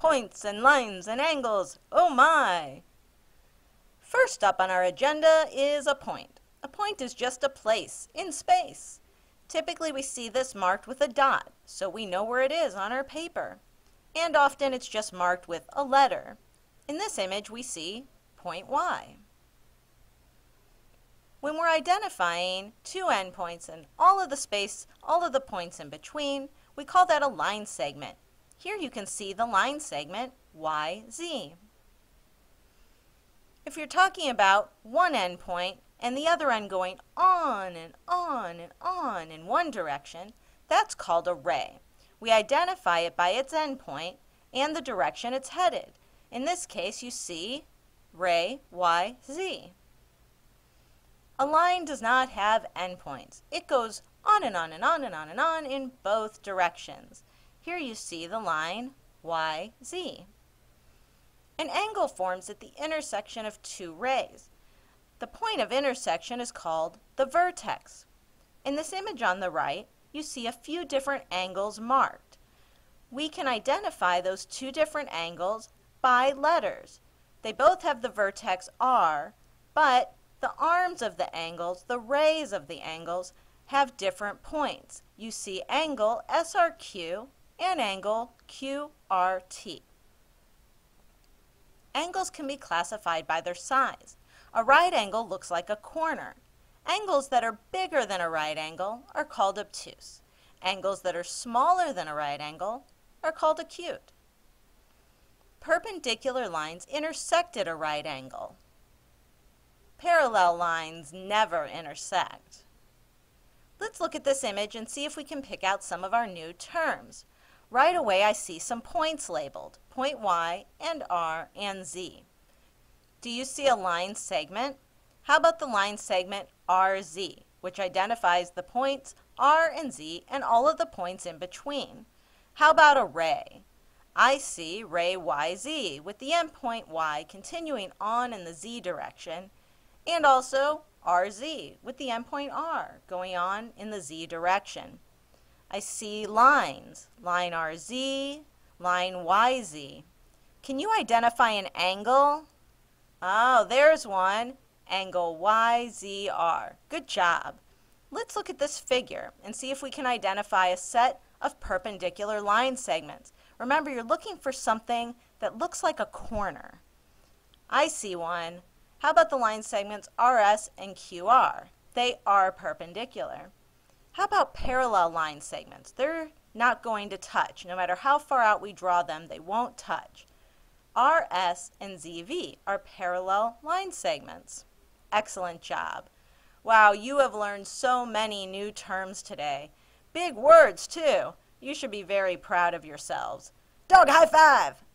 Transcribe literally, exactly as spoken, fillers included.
points and lines and angles. Oh my! First up on our agenda is a point. A point is just a place in space. Typically we see this marked with a dot, so we know where it is on our paper. And often it's just marked with a letter. In this image we see point Y. When we're identifying two endpoints and all of the space, all of the points in between, we call that a line segment. Here you can see the line segment Y Z. If you're talking about one endpoint and the other end going on and on and on in one direction, that's called a ray. We identify it by its endpoint and the direction it's headed. In this case, you see ray Y Z. A line does not have endpoints. It goes on and on and on and on and on in both directions. Here you see the line Y Z. An angle forms at the intersection of two rays. The point of intersection is called the vertex. In this image on the right, you see a few different angles marked. We can identify those two different angles by letters. They both have the vertex R, but the arms of the angles, the rays of the angles, have different points. You see angle S R Q and angle Q R T. Angles can be classified by their size. A right angle looks like a corner. Angles that are bigger than a right angle are called obtuse. Angles that are smaller than a right angle are called acute. Perpendicular lines intersect at a right angle. Parallel lines never intersect. Let's look at this image and see if we can pick out some of our new terms. Right away I see some points labeled, point Y and R and Z. Do you see a line segment? How about the line segment R Z, which identifies the points R and Z and all of the points in between? How about a ray? I see ray Y Z with the endpoint Y continuing on in the Z direction, and also R Z with the endpoint R going on in the Z direction. I see lines, line R Z, line Y Z. Can you identify an angle? Oh, there's one, angle Y Z R. Good job. Let's look at this figure and see if we can identify a set of perpendicular line segments. Remember, you're looking for something that looks like a corner. I see one. How about the line segments R S and Q R? They are perpendicular. How about parallel line segments? They're not going to touch. No matter how far out we draw them, they won't touch. R S and Z V are parallel line segments. Excellent job. Wow, you have learned so many new terms today. Big words, too. You should be very proud of yourselves. Dog high five!